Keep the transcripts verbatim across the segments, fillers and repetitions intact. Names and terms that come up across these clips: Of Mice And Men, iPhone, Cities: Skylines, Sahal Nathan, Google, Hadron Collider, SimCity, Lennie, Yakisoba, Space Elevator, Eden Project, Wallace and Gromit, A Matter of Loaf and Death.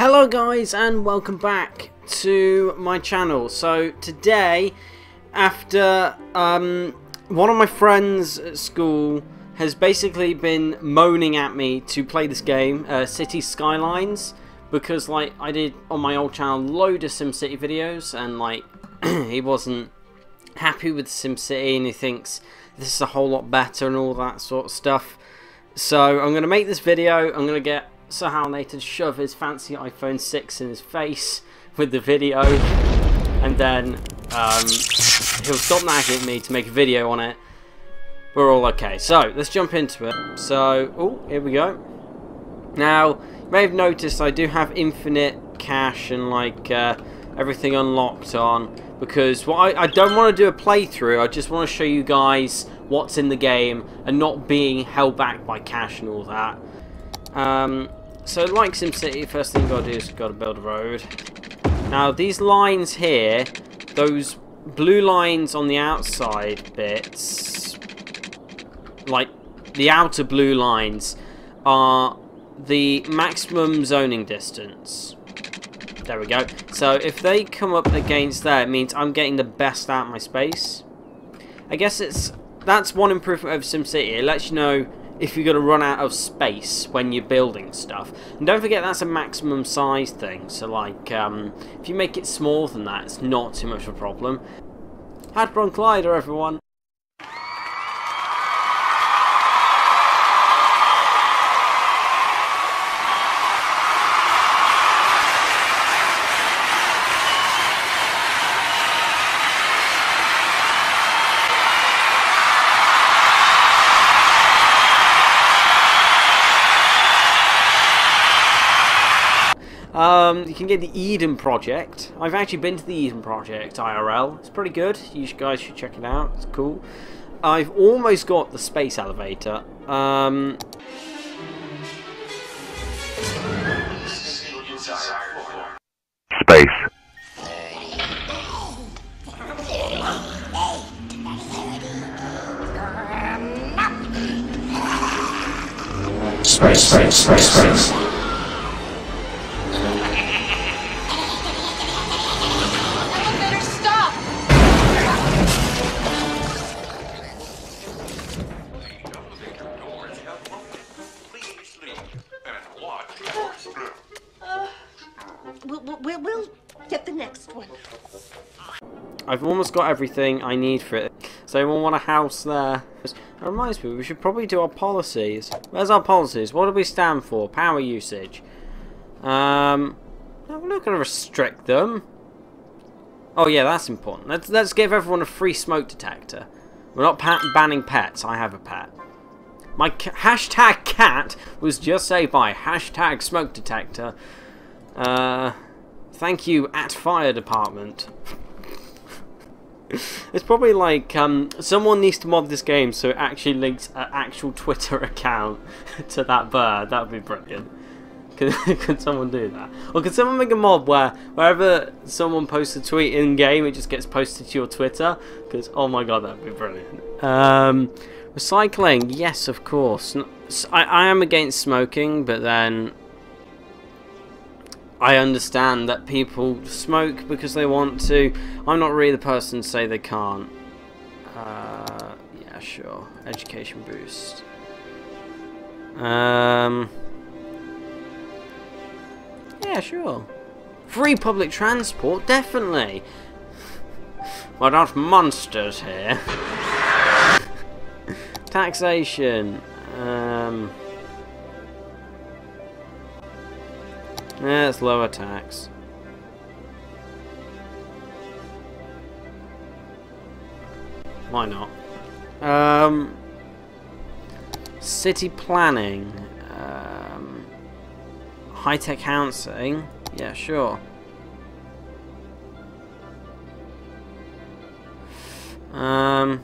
Hello guys and welcome back to my channel. So today, after um, one of my friends at school has basically been moaning at me to play this game, uh, Cities: Skylines, because like I did on my old channel load of SimCity videos and like he wasn't happy with SimCity and he thinks this is a whole lot better and all that sort of stuff. So I'm going to make this video. I'm going to get Sahal Nathan to shove his fancy iPhone six in his face with the video, and then um, he'll stop nagging at me to make a video on it. We're all okay. So let's jump into it. So, oh, here we go. Now, you may have noticed I do have infinite cash and like uh, everything unlocked on, because what I, I don't want to do a playthrough. I just want to show you guys what's in the game and not being held back by cash and all that. Um, So like SimCity, first thing you gotta do is gotta build a road. Now these lines here, those blue lines on the outside bits, like the outer blue lines, are the maximum zoning distance. There we go. So if they come up against there, it means I'm getting the best out of my space. I guess it's that's one improvement over SimCity. It lets you know if you're going to run out of space when you're building stuff. And don't forget that's a maximum size thing, so like um, if you make it smaller than that, it's not too much of a problem. Hadron Collider, everyone! Um, you can get the Eden Project. I've actually been to the Eden Project I R L. It's pretty good. You guys should check it out. It's cool. I've almost got the Space Elevator. Um, Space. Space, space, space, space. I've almost got everything I need for it. So anyone want a house there? That reminds me, we should probably do our policies. Where's our policies? What do we stand for? Power usage. Um, we're not going to restrict them. Oh yeah, that's important. Let's, let's give everyone a free smoke detector. We're not pa banning pets. I have a pet. My ca hashtag cat was just saved by hashtag smoke detector. Uh, thank you at fire department. It's probably like um, someone needs to mod this game so it actually links an actual Twitter account to that bird. That would be brilliant. Could, could someone do that? Or could someone make a mod where wherever someone posts a tweet in game, it just gets posted to your Twitter? Because oh my god, that would be brilliant. Um, recycling, yes, of course. I, I am against smoking, but then I understand that people smoke because they want to. I'm not really the person to say they can't. Uh, yeah, sure. Education boost. Um, yeah, sure. Free public transport, definitely. We're not monsters here. Taxation. Um... Yeah, it's lower tax. Why not? Um, city planning. Um, high-tech housing. Yeah, sure. Um,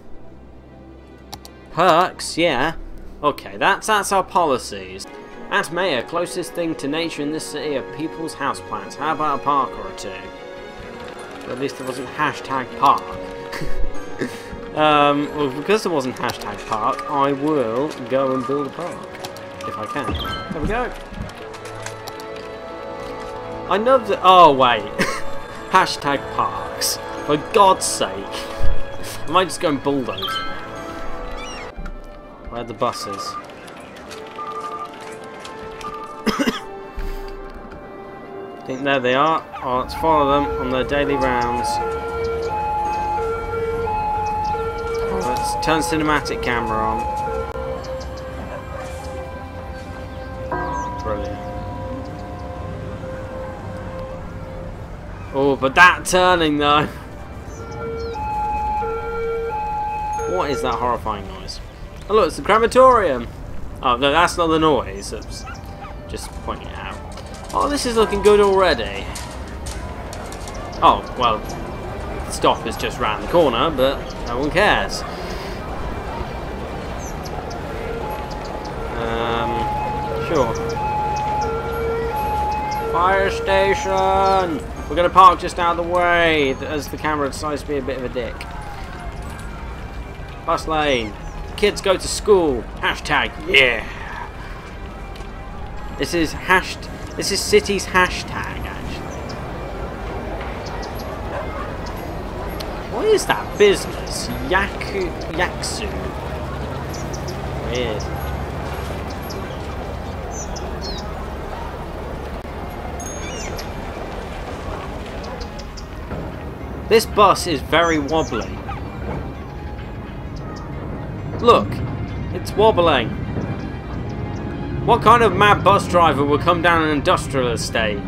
perks, yeah. Okay, that's, that's our policies. As mayor, closest thing to nature in this city are people's houseplants. How about a park or two? Well, at least there wasn't hashtag park. um, well, because there wasn't hashtag park, I will go and build a park. If I can. There we go. I know that. Oh wait. Hashtag parks. For God's sake. Am I just going bulldozing? Where are the buses? I think there they are. Oh, let's follow them on their daily rounds. Let's turn cinematic camera on. Oh, but that turning though. What is that horrifying noise? Oh look, it's the crematorium. Oh no, that's not the noise. Oops. Just pointing it out. Oh, this is looking good already. Oh, well, the stop is just round the corner, but no one cares. Um, sure. Fire station. We're going to park just out of the way, as the camera decides to be a bit of a dick. Bus lane. Kids go to school. Hashtag, yeah. This is hashed. This is Cities hashtag, actually. What is that business? Yaku, Yaksu. Weird. This bus is very wobbly. Look, it's wobbling. What kind of mad bus driver would come down an industrial estate?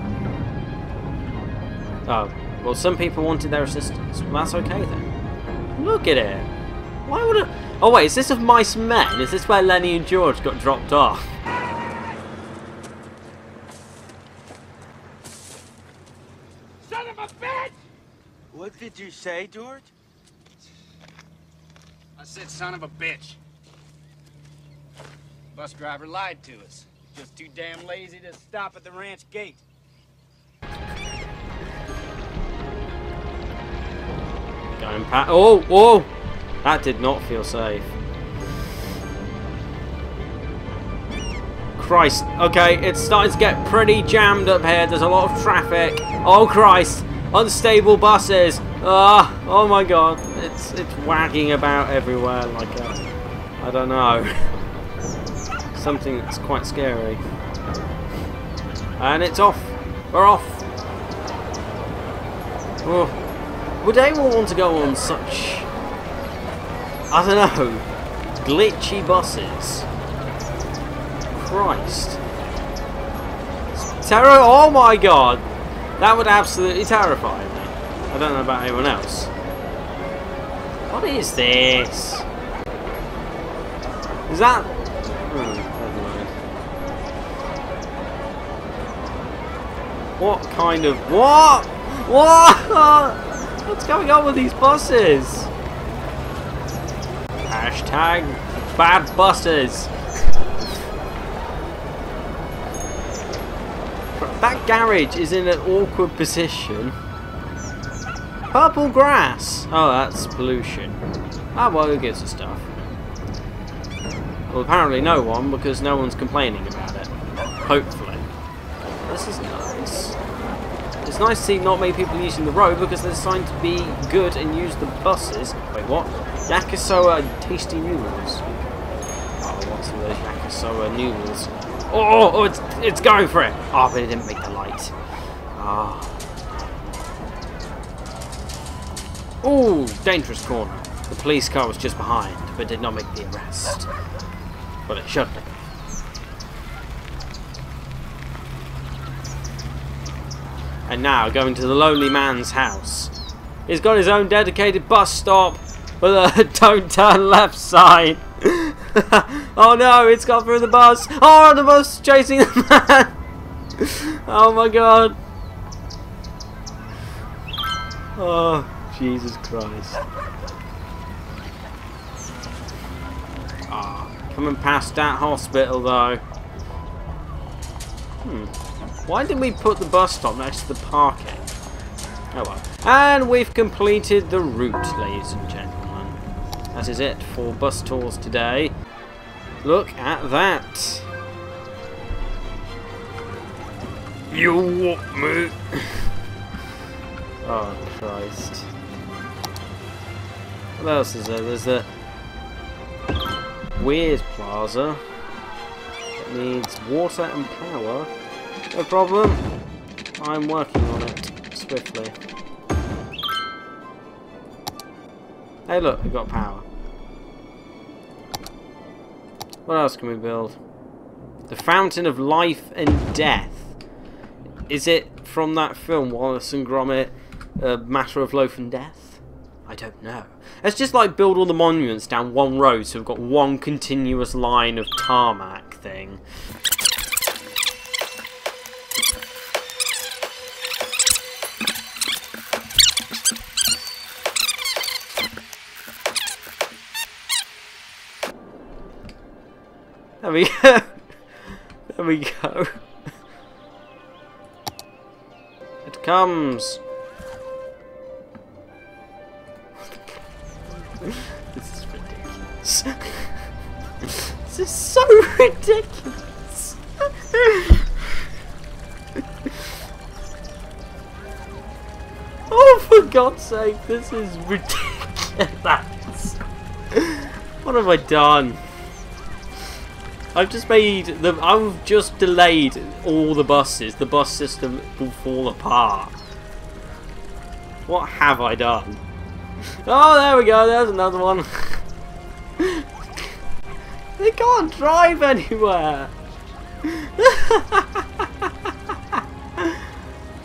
Oh, well, some people wanted their assistance. Well, that's okay then. Look at it. Why would it? Oh wait, is this of Mice and Men? Is this where Lenny and George got dropped off? Son of a bitch! What did you say, George? I said son of a bitch. Bus driver lied to us. Just too damn lazy to stop at the ranch gate. Going past. Oh, whoa! That did not feel safe. Christ. Okay, it's starting to get pretty jammed up here. There's a lot of traffic. Oh, Christ. Unstable buses! Ah! Oh, oh my God! It's it's wagging about everywhere like a, I don't know, something that's quite scary. And it's off. We're off. Oh. Would anyone want to go on such, I don't know, glitchy buses? Christ! It's terror! Oh my God! That would absolutely terrify me. I don't know about anyone else. What is this? Is that? Oh, never mind. What kind of what? What? What's going on with these buses? Hashtag bad buses. That garage is in an awkward position. Purple grass. Oh, that's pollution. Ah, well, who gives a stuff? Well, apparently no one, because no one's complaining about it. Hopefully. This is nice. It's nice to see not many people using the road, because they're designed to be good and use the buses. Wait, what? Yakisoba tasty noodles. Oh, what's with those Yakisoba noodles? Oh, oh, oh, it's it's going for it. Oh, but it didn't make the light. Oh, ooh, dangerous corner. The police car was just behind, but did not make the arrest. But it should have. And now going to the lonely man's house. He's got his own dedicated bus stop with a don't turn left sign. Oh no, it's gone through the bus! Oh, the bus chasing the man! Oh my God! Oh, Jesus Christ. Oh, coming past that hospital though. Hmm. Why did we put the bus stop next to the parking? Oh well. And we've completed the route, ladies and gentlemen. That is it for bus tours today. Look at that. You want me? Oh, Christ. What else is there? There's the weird plaza that needs water and power. No problem. I'm working on it swiftly. Hey, look, we got power. What else can we build? The Fountain of Life and Death. Is it from that film, Wallace and Gromit, A Matter of Loaf and Death? I don't know. Let's just like build all the monuments down one road so we've got one continuous line of tarmac thing. There we go. There we go. It comes. This is ridiculous. This is so ridiculous. Oh, for God's sake, this is ridiculous. What have I done? I've just made the. I've just delayed all the buses. The bus system will fall apart. What have I done? Oh, there we go. There's another one. They can't drive anywhere.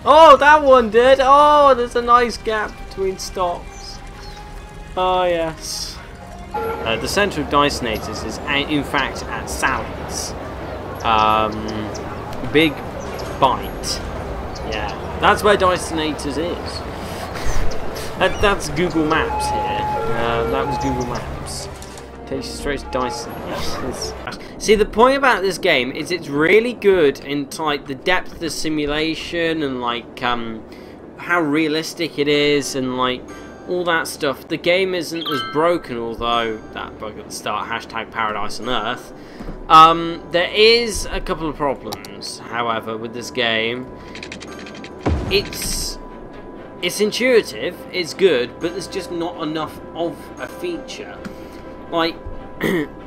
Oh, that one did. Oh, there's a nice gap between stops. Oh yes. Uh, the centre of Dicenators is a in fact at Sally's. Um, Big Bite. Yeah, that's where Dicenators is. that, that's Google Maps here. Uh, that was Google Maps. Takes you straight to Dicenators. See, the point about this game is it's really good in like the depth of the simulation and like um, how realistic it is and like all that stuff. The game isn't as broken, although that bug at the start, hashtag paradise on earth. Um, there is a couple of problems, however, with this game. It's it's intuitive, it's good, but there's just not enough of a feature. Like,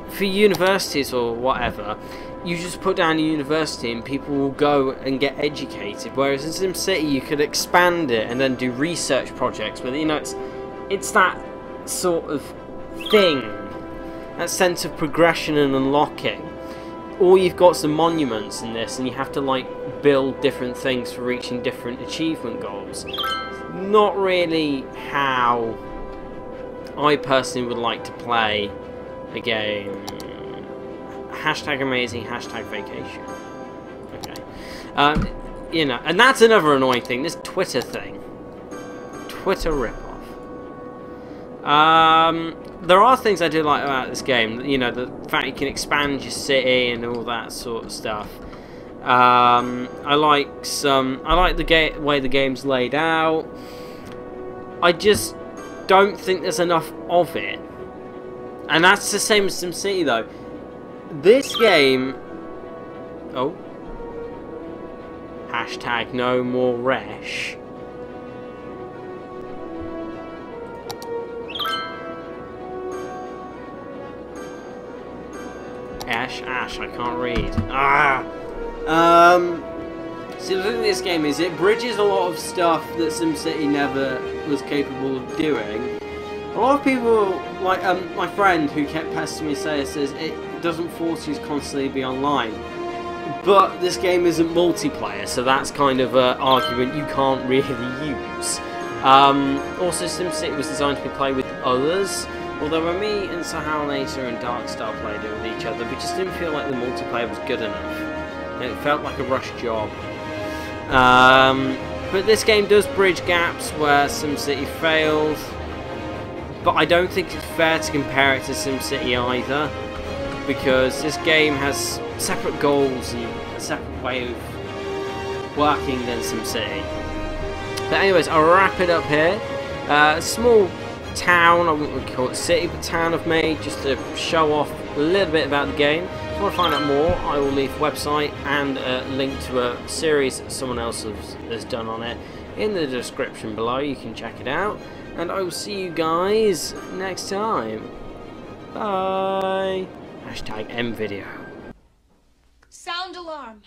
for universities or whatever, you just put down a university and people will go and get educated, whereas in SimCity you could expand it and then do research projects with it. You know, it's, it's that sort of thing, that sense of progression and unlocking. Or you've got some monuments in this and you have to like build different things for reaching different achievement goals. Not really how I personally would like to play a game. Hashtag amazing, hashtag vacation. Okay. Um, you know, and that's another annoying thing, this Twitter thing. Twitter ripoff. Um, there are things I do like about this game, you know, the fact you can expand your city and all that sort of stuff. Um, I like some, I like the way the game's laid out. I just don't think there's enough of it. And that's the same as SimCity though. This game, oh, hashtag no more resh. Ash, ash, I can't read. Ah, um. So the thing with this game is it bridges a lot of stuff that SimCity never was capable of doing. A lot of people, like um, my friend who kept pestering me, says says it. Doesn't force you to constantly be online, but this game isn't multiplayer, so that's kind of an argument you can't really use. Um, also, SimCity was designed to be played with others, although when me and Sahalnator and Darkstar played it with each other, we just didn't feel like the multiplayer was good enough. It felt like a rush job. Um, but this game does bridge gaps where SimCity failed, but I don't think it's fair to compare it to SimCity either, because this game has separate goals and a separate way of working than SimCity. But anyways, I'll wrap it up here. Uh, small town, I wouldn't call it city, but town I've made just to show off a little bit about the game. If you want to find out more, I will leave a website and a link to a series someone else has, has done on it in the description below. You can check it out, and I will see you guys next time. Bye. Hashtag M video. Sound alarm.